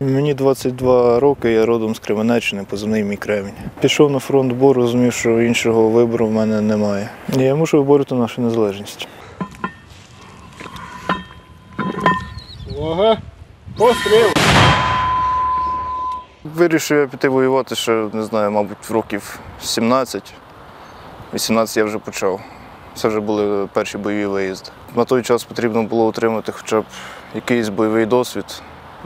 Мені 22 роки, я родом з Кременеччини, позивний мій Кремінь. Пішов на фронт, бо розумів, що іншого вибору в мене немає. Я мушу виборити нашу незалежність. Увага! Постріл! Вирішив я піти воювати ще, не знаю, мабуть, років 17. 18 я вже почав. Це вже були перші бойові виїзди. На той час потрібно було отримати хоча б якийсь бойовий досвід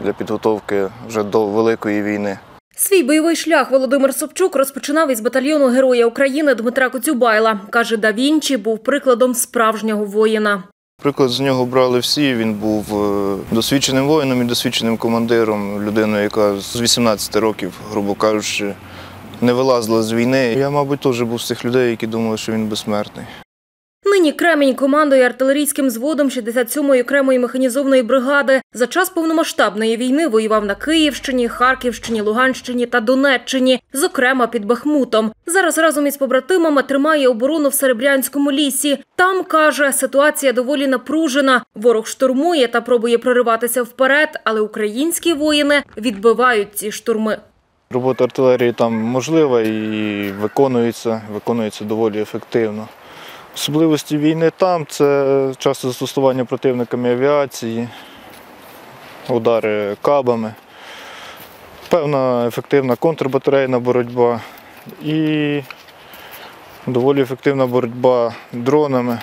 для підготовки вже до Великої війни. Свій бойовий шлях Володимир Собчук розпочинав із батальйону Героя України Дмитра Коцюбайла. Каже, Да Вінчі був прикладом справжнього воїна. Приклад з нього брали всі. Він був досвідченим воїном і досвідченим командиром, людиною, яка з 18 років, грубо кажучи, не вилазила з війни. Я, мабуть, теж був з тих людей, які думали, що він безсмертний. Нині Кремінь командує артилерійським зводом 67-ї окремої механізованої бригади. За час повномасштабної війни воював на Київщині, Харківщині, Луганщині та Донеччині, зокрема під Бахмутом. Зараз разом із побратимами тримає оборону в Серебрянському лісі. Там, каже, ситуація доволі напружена. Ворог штурмує та пробує прориватися вперед, але українські воїни відбивають ці штурми. Робота артилерії там можлива і виконується доволі ефективно. Особливості війни там – це часте застосування противниками авіації, удари кабами, певна ефективна контрбатарейна боротьба і доволі ефективна боротьба дронами.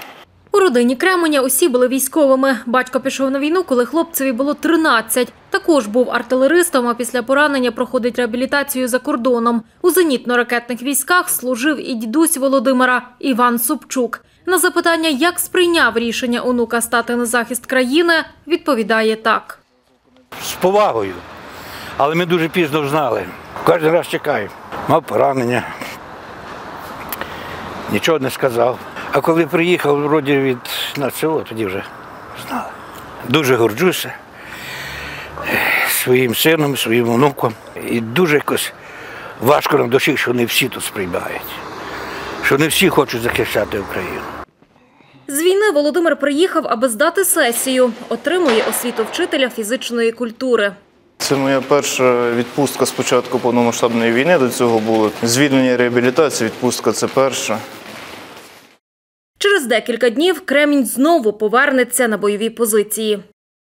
У родині Кременя усі були військовими. Батько пішов на війну, коли хлопцеві було 13. Також був артилеристом, а після поранення проходить реабілітацію за кордоном. У зенітно-ракетних військах служив і дідусь Володимира Іван Собчук. На запитання, як сприйняв рішення онука стати на захист країни, відповідає так. З повагою, але ми дуже пізно знали. Кожен раз чекаю. Мав поранення, нічого не сказав. А коли приїхав, вроді від село, тоді вже знали. Дуже горджуся своїм сином, своїм онуком. І дуже якось важко на душі, що не всі тут сприймають, що не всі хочуть захищати Україну. З війни Володимир приїхав, аби здати сесію. Отримує освіту вчителя фізичної культури. Це моя перша відпустка з початку повномасштабної війни. До цього було звільнення, реабілітація, відпустка – це перша. Через декілька днів Кремінь знову повернеться на бойові позиції.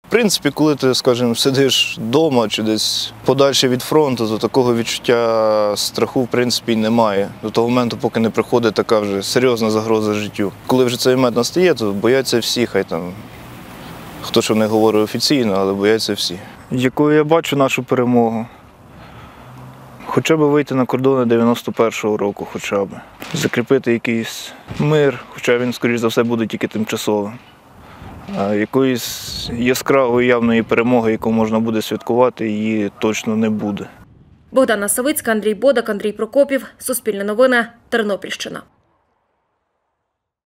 В принципі, коли ти, скажімо, сидиш вдома чи десь подальше від фронту, то такого відчуття страху, в принципі, немає. До того моменту, поки не приходить така вже серйозна загроза життю. Коли вже цей момент настає, то бояться всі, хай там, хто що не говорить офіційно, але бояться всі. Якою я бачу нашу перемогу? Хоча б вийти на кордони 91-го року, хоча б. Закріпити якийсь мир, хоча він, скоріш за все, буде тільки тимчасовим. Якоїсь яскравої явної перемоги, яку можна буде святкувати, її точно не буде. Богдана Савицька, Андрій Бодак, Андрій Прокопів. Суспільне новини. Тернопільщина.